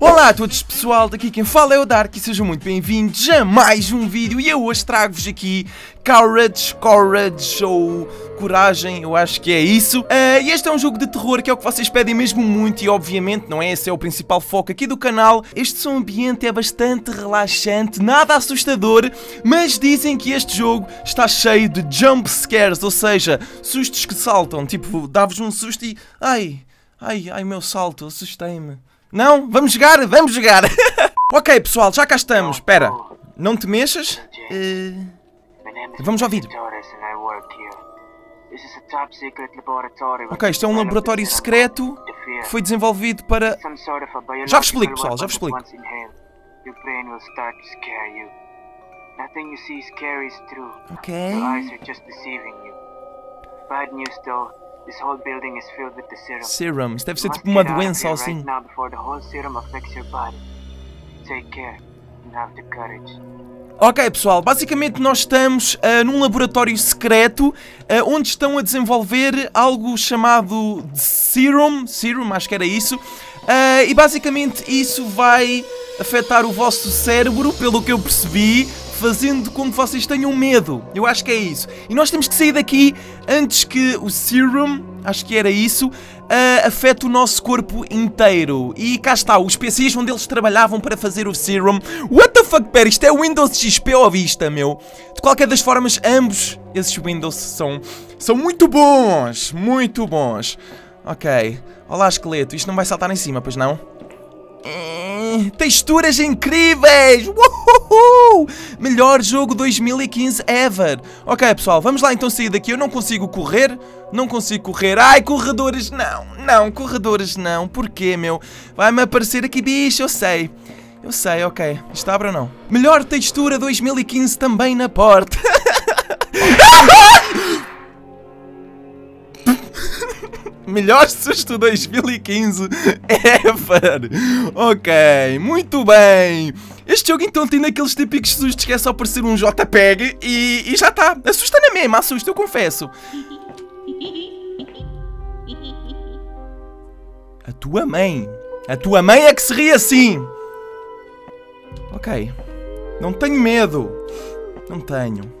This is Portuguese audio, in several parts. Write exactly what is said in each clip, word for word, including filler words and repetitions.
Olá a todos, pessoal, daqui quem fala é o Dark e sejam muito bem-vindos a mais um vídeo. E eu hoje trago-vos aqui Courage, Courage ou Coragem, eu acho que é isso. Uh, e este é um jogo de terror que é o que vocês pedem mesmo muito e obviamente, não é? Esse é o principal foco aqui do canal. Este som ambiente é bastante relaxante, nada assustador, mas dizem que este jogo está cheio de jump scares, ou seja, sustos que saltam, tipo, dá-vos um susto e... Ai, ai, ai meu salto, assustei-me. Não? Vamos jogar? Vamos jogar! Ok, pessoal, já cá estamos. Espera, não te mexas. Uh... Vamos ouvir. Ok, isto é um laboratório secreto que foi desenvolvido para... Já vos explico, pessoal, já vos explico. Ok. Serum, isto deve ser tipo uma doença ou assim. Ok, pessoal, basicamente nós estamos uh, num laboratório secreto uh, onde estão a desenvolver algo chamado de Serum, Serum, acho que era isso, uh, e basicamente isso vai afetar o vosso cérebro, pelo que eu percebi, fazendo com que vocês tenham medo. Eu acho que é isso. E nós temos que sair daqui antes que o Serum, acho que era isso, uh, afete o nosso corpo inteiro. E cá está, os P Cs onde eles trabalhavam para fazer o Serum. What the fuck, pera, isto é Windows X P à vista, meu. De qualquer das formas, ambos esses Windows são, são muito bons, muito bons. Ok, olá esqueleto, isto não vai saltar em cima, pois não? Texturas incríveis! Uhuhu! Melhor jogo dois mil e quinze ever! Ok, pessoal, vamos lá então sair daqui. Eu não consigo correr, não consigo correr. Ai, corredores não, não, corredores não. Porquê, meu? Vai-me aparecer aqui, bicho, eu sei. Eu sei, ok. Isto abre ou não? Melhor textura dois mil e quinze também na porta. Melhor susto dois mil e quinze ever. Ok, muito bem. Este jogo então tem aqueles típicos sustos que é só parecer um JPEG e, e já está. Assusta na mesma, assusta, eu confesso. A tua mãe. A tua mãe é que se ri assim. Ok. Não tenho medo. Não tenho.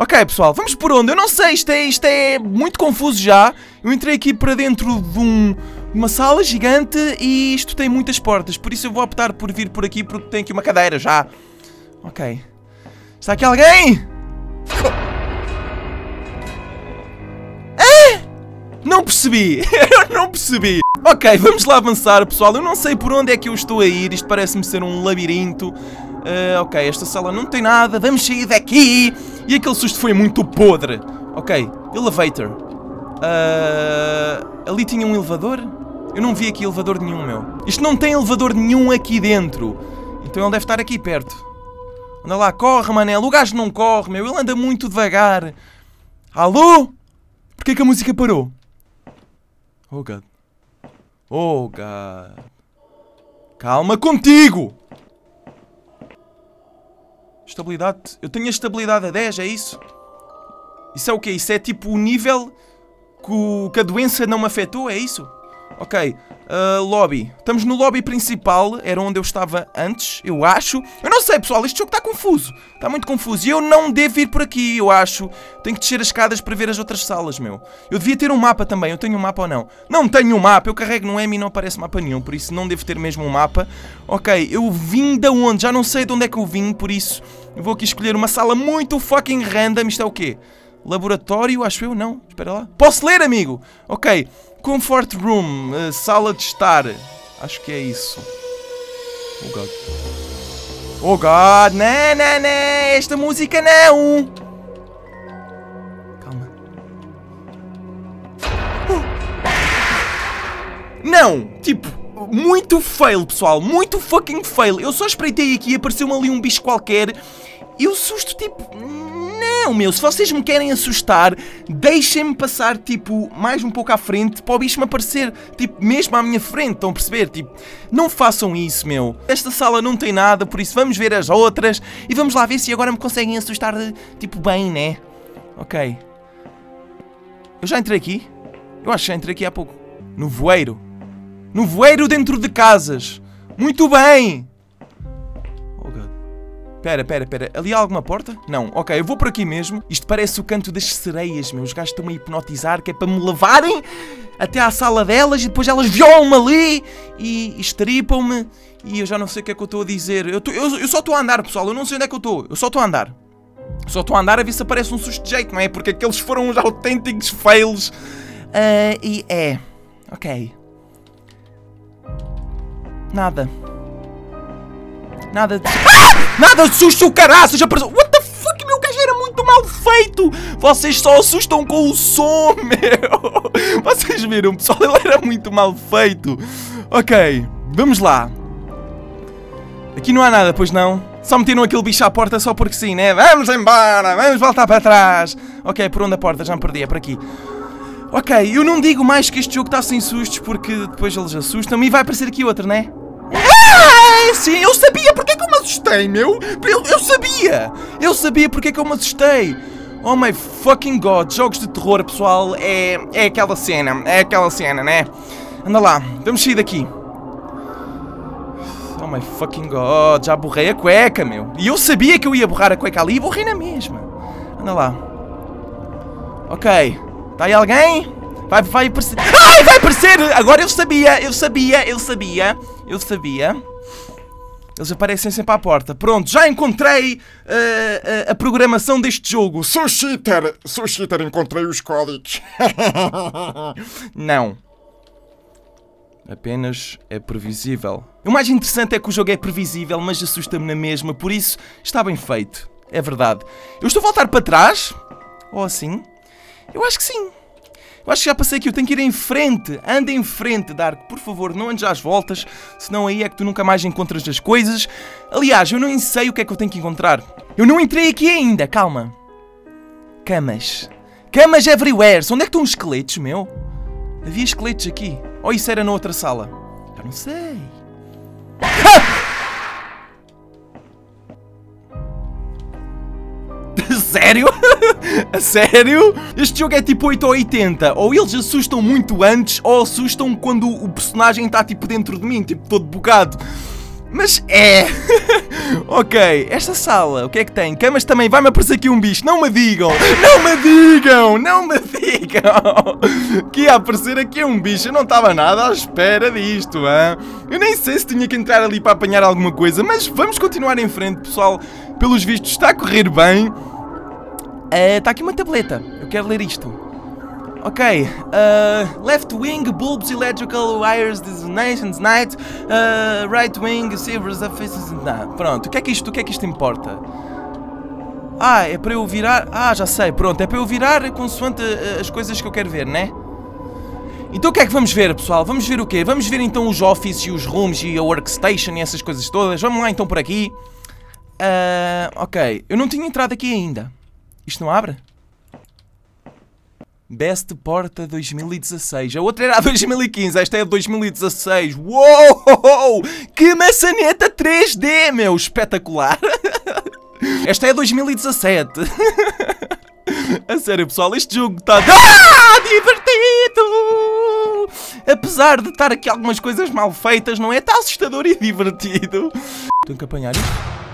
Ok, pessoal, vamos por onde? Eu não sei, isto é, isto é muito confuso já. Eu entrei aqui para dentro de um, uma sala gigante e isto tem muitas portas. Por isso eu vou optar por vir por aqui porque tem aqui uma cadeira já. Ok. Está aqui alguém? Ah! Não percebi. Eu não percebi. Ok, vamos lá avançar, pessoal. Eu não sei por onde é que eu estou a ir. Isto parece-me ser um labirinto. Uh, ok, esta sala não tem nada. Vamos sair daqui. E aquele susto foi muito podre. Ok, elevator. Uh, ali tinha um elevador? Eu não vi aqui elevador nenhum, meu. Isto não tem elevador nenhum aqui dentro. Então ele deve estar aqui perto. Anda lá, corre, manel. O gajo não corre, meu. Ele anda muito devagar. Alô? Porquê que a música parou? Oh, God. Oh, God. Calma contigo! Estabilidade... Eu tenho a estabilidade a dez, é isso? Isso é o quê? Isso é tipo o nível que, o... que a doença não me afetou, é isso? Ok, uh, lobby. Estamos no lobby principal, era onde eu estava antes, eu acho. Eu não sei, pessoal, este jogo está confuso. Está muito confuso e eu não devo ir por aqui, eu acho. Tenho que descer as escadas para ver as outras salas, meu. Eu devia ter um mapa também, eu tenho um mapa ou não? Não tenho um mapa, eu carrego no M e não aparece mapa nenhum, por isso não devo ter mesmo um mapa. Ok, eu vim de onde? Já não sei de onde é que eu vim, por isso... Eu vou aqui escolher uma sala muito fucking random. Isto é o quê? Laboratório, acho eu, não. Espera lá. Posso ler, amigo? Ok. Comfort room. Uh, sala de estar. Acho que é isso. Oh, God. Oh, God. Não, não, não. Esta música não. Calma. Oh. Não. Tipo... Muito fail, pessoal, muito fucking fail. Eu só espreitei aqui, apareceu-me ali um bicho qualquer e o susto tipo... Não, meu, se vocês me querem assustar, deixem-me passar tipo mais um pouco à frente para o bicho me aparecer, tipo, mesmo à minha frente, estão a perceber? Tipo, não façam isso, meu. Esta sala não tem nada, por isso vamos ver as outras e vamos lá ver se agora me conseguem assustar tipo bem, né? Ok. Eu já entrei aqui? Eu acho que já entrei aqui há pouco. No voeiro. No voeiro dentro de casas. Muito bem! Oh, God. Pera, pera, pera. Ali há alguma porta? Não. Ok, eu vou por aqui mesmo. Isto parece o canto das sereias, meus gajos estão a hipnotizar, que é para me levarem até à sala delas e depois elas violam-me ali e estripam-me e eu já não sei o que é que eu estou a dizer. Eu, tô, eu, eu só estou a andar, pessoal. Eu não sei onde é que eu estou. Eu só estou a andar. Só estou a andar a ver se aparece um susto de jeito, não é? Porque aqueles foram uns autênticos fails. Uh, e é... Ok. Nada. Nada de... Ah! Nada de susto, caraças! Apareceu... What the fuck, meu gajo, era muito mal feito! Vocês só assustam com o som, meu! Vocês viram, pessoal? Ele era muito mal feito. Ok, vamos lá. Aqui não há nada, pois não? Só meteram aquele bicho à porta só porque sim, né? Vamos embora! Vamos voltar para trás! Ok, por onde a porta? Já me perdi, é por aqui. Ok, eu não digo mais que este jogo está sem sustos, porque depois eles assustam-me e vai aparecer aqui outro, né? Ah, sim, eu sabia porque é que eu me assustei, meu! Eu, eu sabia! Eu sabia porque é que eu me assustei! Oh my fucking god, jogos de terror, pessoal, é, é aquela cena, é aquela cena, né? Anda lá, vamos sair daqui. Oh my fucking god, já borrei a cueca, meu! E eu sabia que eu ia borrar a cueca ali e borrei na mesma. Anda lá. Ok. Está aí alguém? Vai, vai aparecer... Ai, vai aparecer! Agora eu sabia, eu sabia, eu sabia, eu sabia. Eles aparecem sempre à porta. Pronto, já encontrei uh, uh, a programação deste jogo. Sou cheater! Sou cheater, encontrei os códigos. Não. Apenas é previsível. O mais interessante é que o jogo é previsível, mas assusta-me na mesma. Por isso, está bem feito. É verdade. Eu estou a voltar para trás? Ou assim? Eu acho que sim. Eu acho que já passei aqui. Eu tenho que ir em frente. Anda em frente, Dark. Por favor, não andes às voltas. Senão aí é que tu nunca mais encontras as coisas. Aliás, eu nem sei o que é que eu tenho que encontrar. Eu não entrei aqui ainda. Calma. Camas. Camas everywhere. Onde é que estão os esqueletos, meu? Havia esqueletos aqui. Ou isso era na outra sala? Eu não sei. Ah! Sério? A sério? Este jogo é tipo oito ou oitenta. Ou eles assustam muito antes, ou assustam quando o personagem está tipo dentro de mim, tipo todo bocado. Mas é... Ok, esta sala, o que é que tem? Camas também, vai-me aparecer aqui um bicho. Não me digam, não me digam, não me digam que ia aparecer aqui um bicho. Eu não estava nada à espera disto, hein? Eu nem sei se tinha que entrar ali para apanhar alguma coisa. Mas vamos continuar em frente, pessoal. Pelos vistos está a correr bem. Está uh, aqui uma tableta. Eu quero ler isto. Ok. Uh, left wing, bulbs, electrical wires, designations, night. Uh, right wing, silvers, faces. Nah. Pronto. O que é que isto? O que é que isto importa? Ah, é para eu virar. Ah, já sei. Pronto. É para eu virar consoante uh, as coisas que eu quero ver, né? Então o que é que vamos ver, pessoal? Vamos ver o quê? Vamos ver então os office e os rooms e a workstation e essas coisas todas. Vamos lá então por aqui. Uh, ok. Eu não tinha entrado aqui ainda. Isto não abre? Best Porta dois mil e dezasseis. A outra era a dois mil e quinze, esta é a dois mil e dezasseis. Uou! Que maçaneta três D, meu! Espetacular! Esta é a dois mil e dezassete. A sério, pessoal, este jogo está... Ah, divertido! Apesar de estar aqui algumas coisas mal feitas, não é? Está assustador e divertido. Tenho que apanhar isto.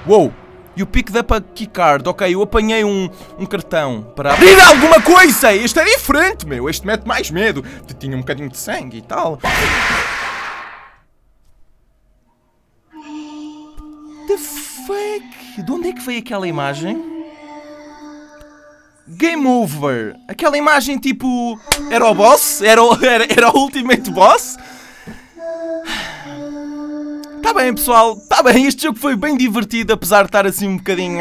Uou! E o pick da keycard, ok, eu apanhei um, um cartão para abrir alguma coisa. Este é diferente, meu, este mete mais medo. Tinha um bocadinho de sangue e tal. The fuck? De onde é que veio aquela imagem? Game over. Aquela imagem tipo... Era o boss? Era o, era, era o ultimate boss? Tá bem, pessoal, tá bem, este jogo foi bem divertido, apesar de estar assim um bocadinho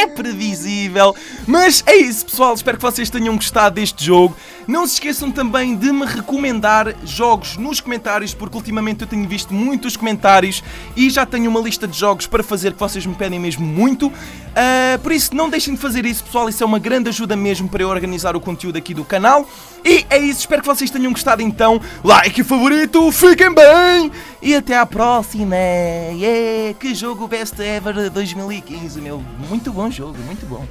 é previsível. Mas é isso, pessoal, espero que vocês tenham gostado deste jogo. Não se esqueçam também de me recomendar jogos nos comentários, porque ultimamente eu tenho visto muitos comentários e já tenho uma lista de jogos para fazer que vocês me pedem mesmo muito. Uh, por isso, não deixem de fazer isso, pessoal, isso é uma grande ajuda mesmo para eu organizar o conteúdo aqui do canal. E é isso, espero que vocês tenham gostado então. Like e favorito, fiquem bem! E até à próxima! Yeah, que jogo Best Ever dois mil e quinze, meu! Muito bom jogo, muito bom!